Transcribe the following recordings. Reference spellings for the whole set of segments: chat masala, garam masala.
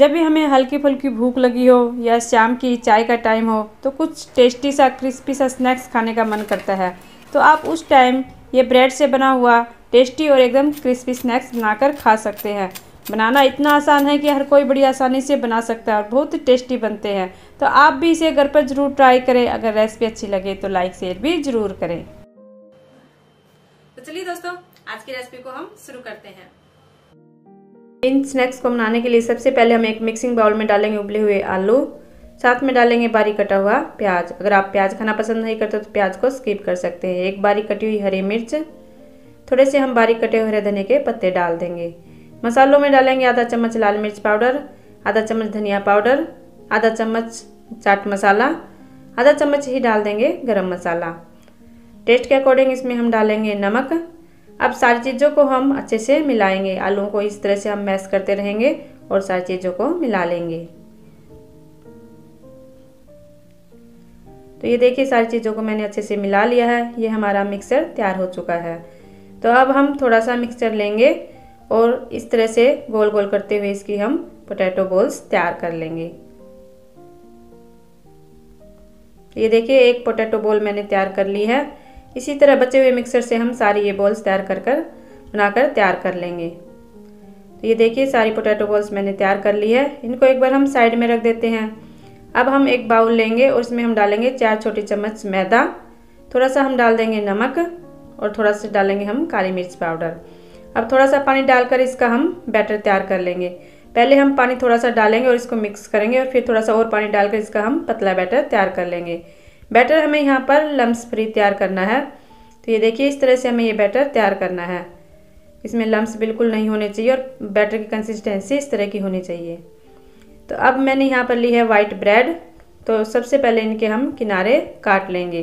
जब भी हमें हल्की फुल्की भूख लगी हो या शाम की चाय का टाइम हो तो कुछ टेस्टी सा क्रिस्पी सा स्नैक्स खाने का मन करता है, तो आप उस टाइम ये ब्रेड से बना हुआ टेस्टी और एकदम क्रिस्पी स्नैक्स बनाकर खा सकते हैं। बनाना इतना आसान है कि हर कोई बड़ी आसानी से बना सकता है और बहुत टेस्टी बनते हैं। तो आप भी इसे घर पर ज़रूर ट्राई करें। अगर रेसिपी अच्छी लगे तो लाइक शेयर भी ज़रूर करें। तो चलिए दोस्तों, आज की रेसिपी को हम शुरू करते हैं। इन स्नैक्स को बनाने के लिए सबसे पहले हम एक मिक्सिंग बाउल में डालेंगे उबले हुए आलू, साथ में डालेंगे बारीक कटा हुआ प्याज। अगर आप प्याज खाना पसंद नहीं करते तो प्याज को स्किप कर सकते हैं। एक बारीक कटी हुई हरी मिर्च, थोड़े से हम बारीक कटे हुए हरे धनिया के पत्ते डाल देंगे। मसालों में डालेंगे आधा चम्मच लाल मिर्च पाउडर, आधा चम्मच धनिया पाउडर, आधा चम्मच चाट मसाला, आधा चम्मच ही डाल देंगे गरम मसाला। टेस्ट के अकॉर्डिंग इसमें हम डालेंगे नमक। अब सारी चीज़ों को हम अच्छे से मिलाएंगे। आलू को इस तरह से हम मैश करते रहेंगे और सारी चीज़ों को मिला लेंगे। तो ये देखिए, सारी चीज़ों को मैंने अच्छे से मिला लिया है। ये हमारा मिक्सर तैयार हो चुका है। तो अब हम थोड़ा सा मिक्सचर लेंगे और इस तरह से गोल गोल करते हुए इसकी हम पोटैटो बॉल्स तैयार कर लेंगे। ये देखिए, एक पोटैटो बॉल मैंने तैयार कर ली है। इसी तरह बचे हुए मिक्सर से हम सारी ये बॉल्स तैयार बनाकर तैयार कर लेंगे। तो ये देखिए, सारी पोटैटो बॉल्स मैंने तैयार कर ली है। इनको एक बार हम साइड में रख देते हैं। अब हम एक बाउल लेंगे और इसमें हम डालेंगे 4 छोटी चम्मच मैदा, थोड़ा सा हम डाल देंगे नमक और थोड़ा सा डालेंगे हम काली मिर्च पाउडर। अब थोड़ा सा पानी डालकर इसका हम बैटर तैयार कर लेंगे। पहले हम पानी थोड़ा सा डालेंगे और इसको मिक्स करेंगे और फिर थोड़ा सा और पानी डालकर इसका हम पतला बैटर तैयार कर लेंगे। बैटर हमें यहाँ पर लम्स फ्री तैयार करना है। तो ये देखिए, इस तरह से हमें ये बैटर तैयार करना है। इसमें लम्स बिल्कुल नहीं होने चाहिए और बैटर की कंसिस्टेंसी इस तरह की होनी चाहिए। तो अब मैंने यहाँ पर ली है वाइट ब्रेड। तो सबसे पहले इनके हम किनारे काट लेंगे।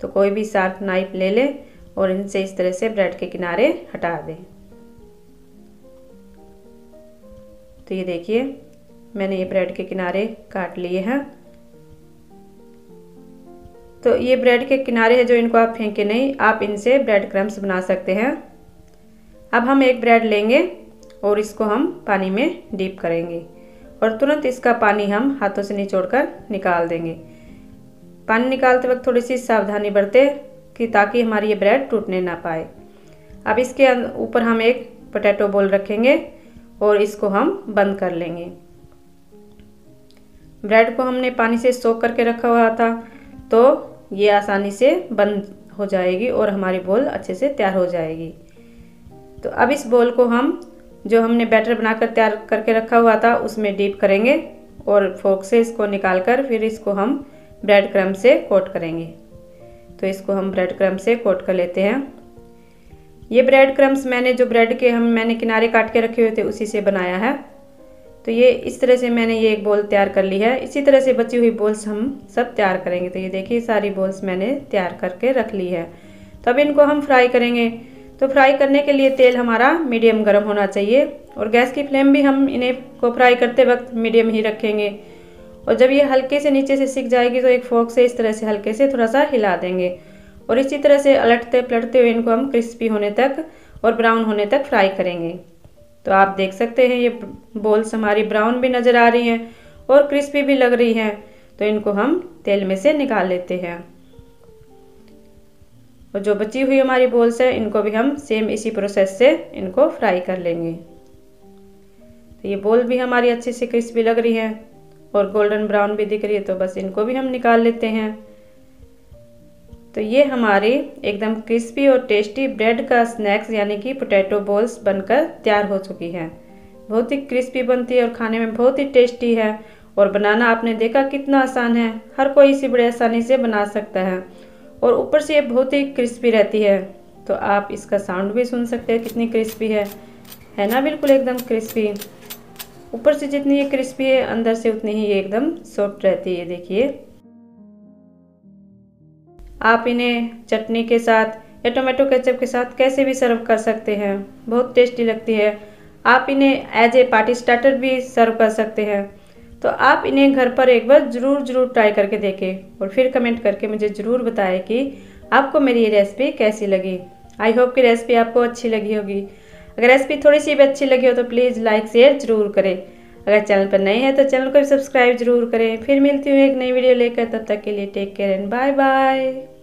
तो कोई भी शार्प नाइफ ले लें और इनसे इस तरह से ब्रेड के किनारे हटा दें। तो ये देखिए, मैंने ये ब्रेड के किनारे काट लिए हैं। तो ये ब्रेड के किनारे है जो इनको आप फेंके नहीं, आप इनसे ब्रेड क्रम्स बना सकते हैं। अब हम एक ब्रेड लेंगे और इसको हम पानी में डीप करेंगे और तुरंत इसका पानी हम हाथों से निचोड़कर निकाल देंगे। पानी निकालते वक्त थोड़ी सी सावधानी बरतें कि ताकि हमारी ये ब्रेड टूटने ना पाए। अब इसके ऊपर हम एक पोटैटो बॉल रखेंगे और इसको हम बंद कर लेंगे। ब्रेड को हमने पानी से सोख करके रखा हुआ था, तो ये आसानी से बंद हो जाएगी और हमारी बॉल अच्छे से तैयार हो जाएगी। तो अब इस बॉल को हम जो हमने बैटर बनाकर तैयार करके रखा हुआ था उसमें डीप करेंगे और फोक से इसको निकालकर फिर इसको हम ब्रेड क्रम्ब से कोट करेंगे। तो इसको हम ब्रेड क्रम्ब से कोट कर लेते हैं। ये ब्रेड क्रम्ब्स मैंने जो ब्रेड के मैंने किनारे काट के रखे हुए थे उसी से बनाया है। तो ये इस तरह से मैंने ये एक बॉल तैयार कर ली है। इसी तरह से बची हुई बॉल्स हम सब तैयार करेंगे। तो ये देखिए, सारी बॉल्स मैंने तैयार करके रख ली है। तो अब इनको हम फ्राई करेंगे। तो फ्राई करने के लिए तेल हमारा मीडियम गर्म होना चाहिए और गैस की फ्लेम भी हम इन्हें को फ्राई करते वक्त मीडियम ही रखेंगे। और जब ये हल्के से नीचे से सिक जाएगी तो एक फोक से इस तरह से हल्के से थोड़ा सा हिला देंगे और इसी तरह से पलटते पलटते हुए इनको हम क्रिस्पी होने तक और ब्राउन होने तक फ्राई करेंगे। तो आप देख सकते हैं ये बॉल्स हमारी ब्राउन भी नज़र आ रही हैं और क्रिस्पी भी लग रही हैं। तो इनको हम तेल में से निकाल लेते हैं और जो बची हुई हमारी बॉल्स है इनको भी हम सेम इसी प्रोसेस से इनको फ्राई कर लेंगे। तो ये बॉल भी हमारी अच्छे से क्रिस्पी लग रही है और गोल्डन ब्राउन भी दिख रही है। तो बस इनको भी हम निकाल लेते हैं। तो ये हमारी एकदम क्रिस्पी और टेस्टी ब्रेड का स्नैक्स यानी कि पोटैटो बॉल्स बनकर तैयार हो चुकी है। बहुत ही क्रिस्पी बनती है और खाने में बहुत ही टेस्टी है। और बनाना आपने देखा कितना आसान है, हर कोई इसे बड़े आसानी से बना सकता है और ऊपर से ये बहुत ही क्रिस्पी रहती है। तो आप इसका साउंड भी सुन सकते हैं कितनी क्रिस्पी है ना, बिल्कुल एकदम क्रिस्पी। ऊपर से जितनी ये क्रिस्पी है अंदर से उतनी ही ये एकदम सॉफ्ट रहती है। देखिए, आप इन्हें चटनी के साथ या टोमेटो केचप के साथ कैसे भी सर्व कर सकते हैं, बहुत टेस्टी लगती है। आप इन्हें एज ए पार्टी स्टार्टर भी सर्व कर सकते हैं। तो आप इन्हें घर पर एक बार ज़रूर ट्राई करके देखें और फिर कमेंट करके मुझे ज़रूर बताएं कि आपको मेरी ये रेसिपी कैसी लगी। आई होप कि रेसिपी आपको अच्छी लगी होगी। अगर रेसिपी थोड़ी सी भी अच्छी लगी हो तो प्लीज़ लाइक शेयर ज़रूर करें। अगर चैनल पर नए हैं तो चैनल को सब्सक्राइब जरूर करें। फिर मिलती हूँ एक नई वीडियो लेकर, तब तक के लिए take care and bye bye.